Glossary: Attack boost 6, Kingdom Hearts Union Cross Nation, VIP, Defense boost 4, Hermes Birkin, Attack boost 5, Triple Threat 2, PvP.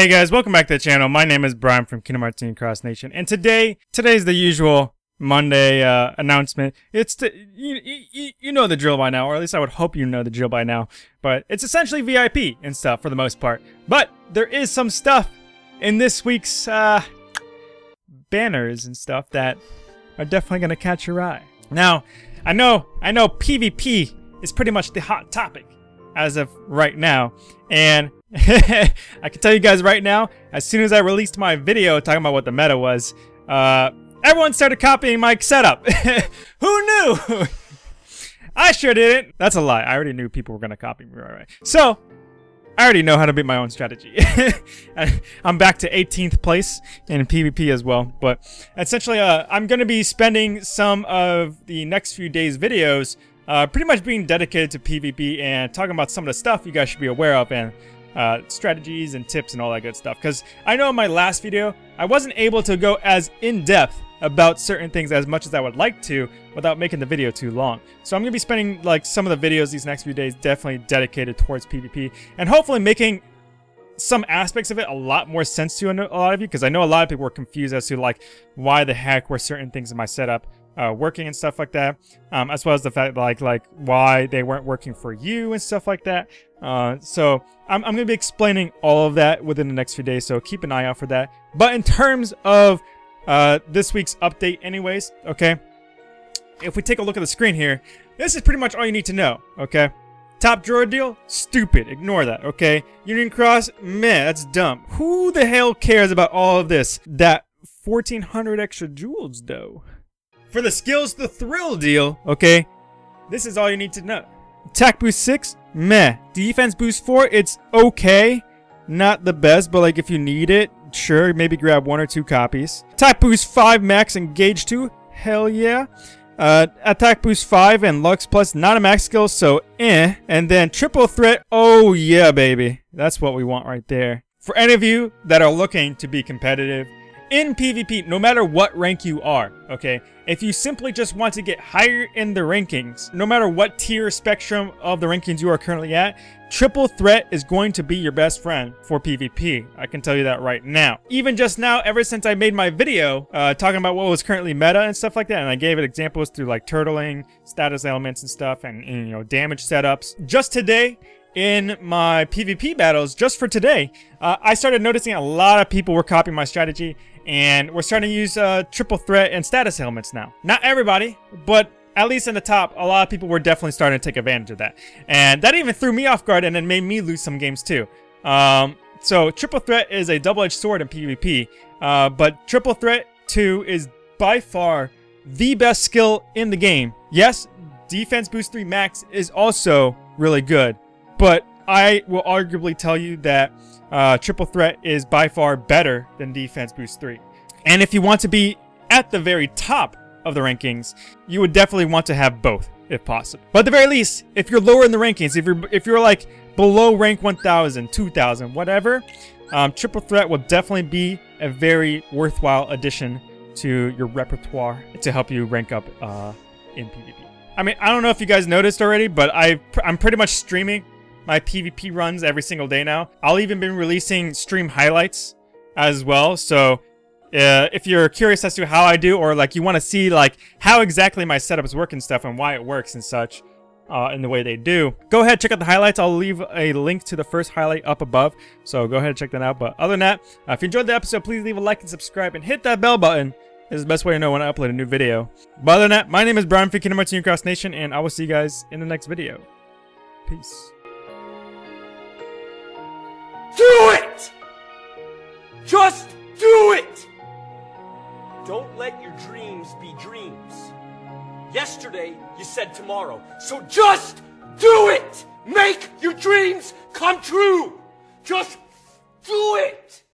Hey guys, welcome back to the channel. My name is Brian from Kingdom Hearts Union Cross Nation, and today's the usual Monday announcement. It's you know the drill by now, or at least I would hope you know the drill by now. But it's essentially VIP and stuff for the most part. But there is some stuff in this week's banners and stuff that are definitely gonna catch your eye. Now, I know PvP is pretty much the hot topic as of right now, and I can tell you guys right now, as soon as I released my video talking about what the meta was, everyone started copying my setup. Who knew? I sure didn't. That's a lie. I already knew people were going to copy me. Right. So, I already know how to beat my own strategy. I'm back to 18th place in PvP as well. But essentially, I'm going to be spending some of the next few days' videos pretty much being dedicated to PvP and talking about some of the stuff you guys should be aware of, and strategies and tips and all that good stuff, because I know in my last video I wasn't able to go as in-depth about certain things as much as I would like to without making the video too long. So I'm gonna be spending like some of the videos these next few days definitely dedicated towards PvP, and hopefully making some aspects of it a lot more sense to a lot of you, because I know a lot of people were confused as to like why the heck were certain things in my setup working and stuff like that, as well as the fact like why they weren't working for you and stuff like that. So I'm gonna be explaining all of that within the next few days, so keep an eye out for that. But in terms of this week's update anyways, okay, if we take a look at the screen here, this is pretty much all you need to know. Okay, top drawer deal, stupid, ignore that. Okay, Union Cross, meh, that's dumb. Who the hell cares about all of this? That 1400 extra jewels though. For the skills, the thrill deal, okay, this is all you need to know. Attack boost 6, meh. Defense boost 4, it's okay. Not the best, but like if you need it, sure, maybe grab one or two copies. Attack boost 5 max and gauge 2, hell yeah. Attack boost 5 and Lux Plus, not a max skill, so eh. And then triple threat, oh yeah baby. That's what we want right there. For any of you that are looking to be competitive in PvP, no matter what rank you are, okay? If you simply just want to get higher in the rankings, no matter what tier spectrum of the rankings you are currently at, Triple Threat is going to be your best friend for PvP. I can tell you that right now. Even just now, ever since I made my video talking about what was currently meta and stuff like that, and I gave it examples through like turtling, status elements and stuff, and you know, damage setups. Just today, in my PvP battles, just for today, I started noticing a lot of people were copying my strategy, and we're starting to use triple threat and status helmets now. Not everybody, but at least in the top, a lot of people were definitely starting to take advantage of that, and that even threw me off guard, and then made me lose some games too. So triple threat is a double-edged sword in PvP, but triple threat 2 is by far the best skill in the game. Yes, defense boost 3 max is also really good, but I will arguably tell you that triple threat is by far better than defense boost 3. And if you want to be at the very top of the rankings, you would definitely want to have both if possible. But at the very least, if you're lower in the rankings, if you're like below rank 1000, 2000, whatever, triple threat will definitely be a very worthwhile addition to your repertoire to help you rank up in PvP. I mean, I don't know if you guys noticed already, but I'm pretty much streaming my PvP runs every single day now. I'll even be releasing stream highlights as well. So if you're curious as to how I do, or like you want to see like how exactly my setups work and stuff, and why it works and such in the way they do, go ahead, check out the highlights. I'll leave a link to the first highlight up above, so go ahead and check that out. But other than that, if you enjoyed the episode, please leave a like and subscribe and hit that bell button. This is the best way to know when I upload a new video. But other than that, my name is Brian from Kingdom Hearts Union Cross Nation, and I will see you guys in the next video. Peace. Do it! Just do it! Don't let your dreams be dreams. Yesterday, you said tomorrow. So just do it! Make your dreams come true! Just do it!